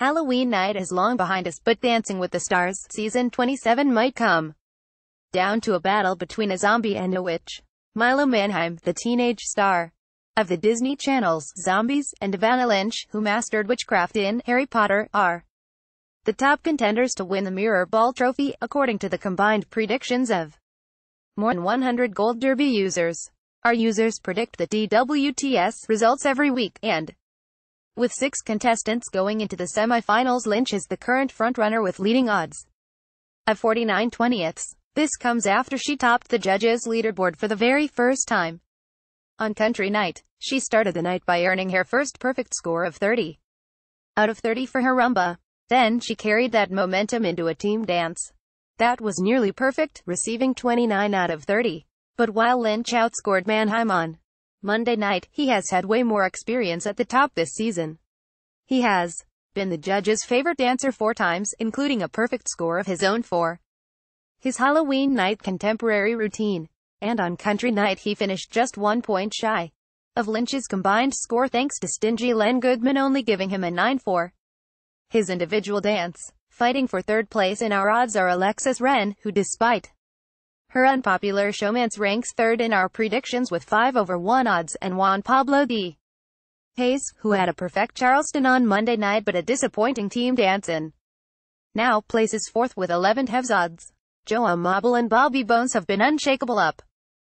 Halloween night is long behind us, but Dancing with the Stars season 27 might come down to a battle between a zombie and a witch. Milo Manheim, the teenage star of the Disney Channel's Zombies, and Evanna Lynch, who mastered witchcraft in Harry Potter, are the top contenders to win the Mirror Ball Trophy, according to the combined predictions of more than 100 Gold Derby users. Our users predict the DWTS results every week, and with 6 contestants going into the semi-finals, Lynch is the current frontrunner with leading odds of 49/20. This comes after she topped the judges' leaderboard for the very first time on country night. She started the night by earning her first perfect score of 30 out of 30 for her rumba. Then she carried that momentum into a team dance that was nearly perfect, receiving 29 out of 30. But while Lynch outscored Manheim on Monday night, he has had way more experience at the top this season. He has been the judges' favorite dancer 4 times, including a perfect score of his own for his Halloween night contemporary routine. And on country night he finished just 1 point shy of Lynch's combined score, thanks to stingy Len Goodman only giving him a 9 for his individual dance. Fighting for 3rd place in our odds are Alexis Wren, who despite her unpopular showman's ranks 3rd in our predictions with 5/1 odds, and Juan Pablo Di Pace, who had a perfect Charleston on Monday night but a disappointing team dance and now places 4th with 11/2 odds. Juan Pablo and Bobby Bones have been unshakable up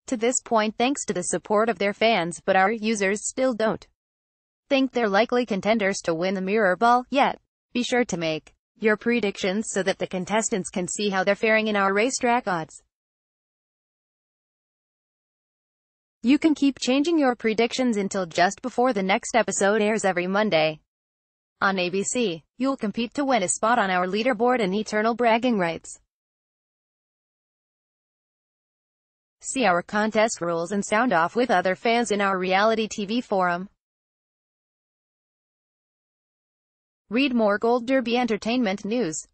to this point thanks to the support of their fans, but our users still don't think they're likely contenders to win the Mirror Ball yet. Be sure to make your predictions so that the contestants can see how they're faring in our racetrack odds. You can keep changing your predictions until just before the next episode airs every Monday on ABC. You'll compete to win a spot on our leaderboard and eternal bragging rights. See our contest rules and sound off with other fans in our reality TV forum. Read more Gold Derby entertainment news.